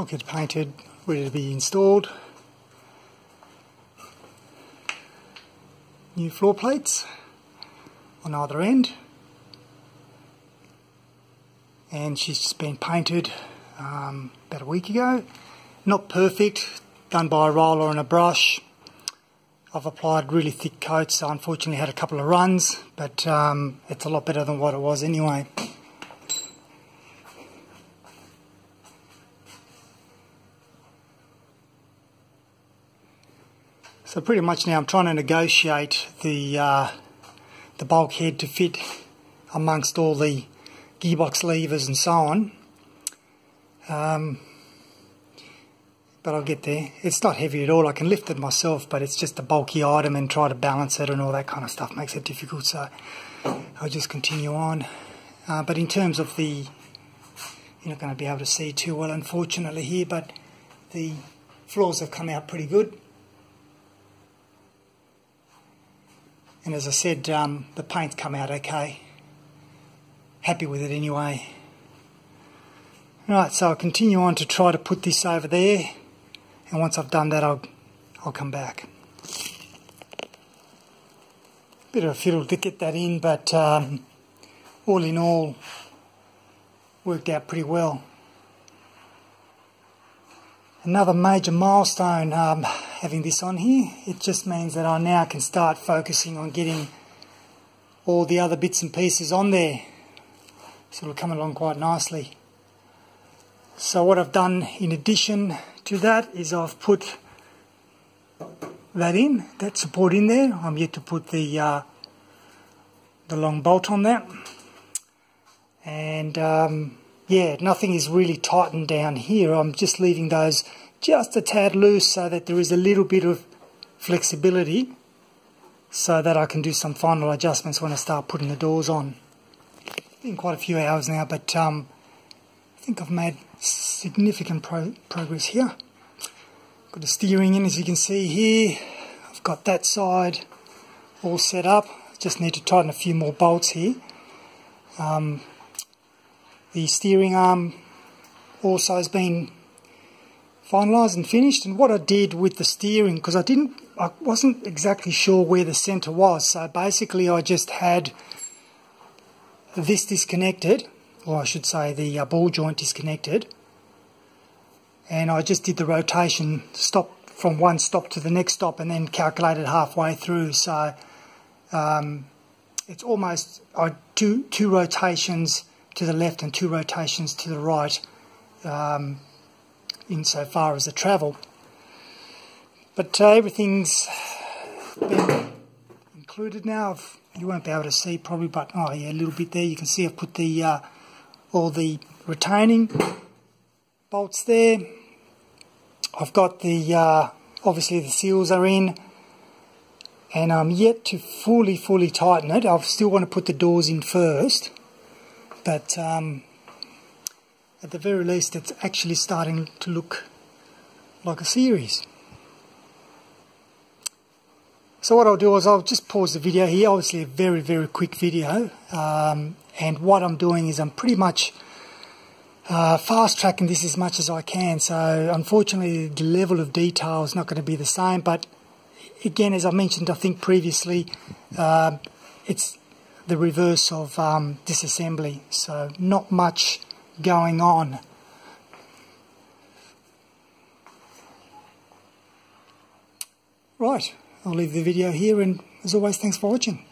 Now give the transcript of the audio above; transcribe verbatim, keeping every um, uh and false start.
All gets painted, ready to be installed. New floor plates on either end, and she's just been painted um, about a week ago. Not perfect, done by a roller and a brush. I've applied really thick coats, so unfortunately had a couple of runs, but um, it's a lot better than what it was anyway. So pretty much now I'm trying to negotiate the uh, the bulkhead to fit amongst all the gearbox levers and so on. Um, but I'll get there. It's not heavy at all. I can lift it myself, but it's just a bulky item, and try to balance it and all that kind of stuff makes it difficult. So I'll just continue on. Uh, but in terms of the, you're not going to be able to see too well unfortunately here, but the floors have come out pretty good. And as I said, um, the paint's come out okay. Happy with it anyway. Right, so I'll continue on to try to put this over there, and once I've done that, I'll I'll come back. Bit of a fiddle to get that in, but um, all in all, worked out pretty well. Another major milestone um, having this on here. It just means that I now can start focusing on getting all the other bits and pieces on there, so it'll come along quite nicely. So what I've done in addition to that is I've put that in, that support in there. I'm yet to put the uh, the long bolt on that, and um, yeah, nothing is really tightened down here. I'm just leaving those just a tad loose so that there is a little bit of flexibility, so that I can do some final adjustments when I start putting the doors on. It's been quite a few hours now, but um, I think I've made significant pro progress here. Got the steering in, as you can see here. I've got that side all set up. Just need to tighten a few more bolts here. Um, The steering arm also has been finalised and finished. And what I did with the steering, because I didn't, I wasn't exactly sure where the centre was, so basically I just had this disconnected, or I should say the uh, ball joint disconnected, and I just did the rotation stop from one stop to the next stop, and then calculated halfway through. So um, it's almost I do two rotations to the left and two rotations to the right, um, insofar as the travel. But uh, everything's been included now. I've, you won't be able to see probably, but oh yeah, a little bit there. You can see I've put the uh, all the retaining bolts there. I've got the uh, obviously the seals are in, and I'm yet to fully fully tighten it. I still want to put the doors in first. But um, at the very least, it's actually starting to look like a series. So what I'll do is I'll just pause the video here. Obviously a very, very quick video. Um, and what I'm doing is I'm pretty much uh, fast-tracking this as much as I can. So unfortunately, the level of detail is not going to be the same. But again, as I mentioned, I think previously, uh, it's the reverse of um, disassembly, so not much going on. Right, I'll leave the video here, and as always, thanks for watching.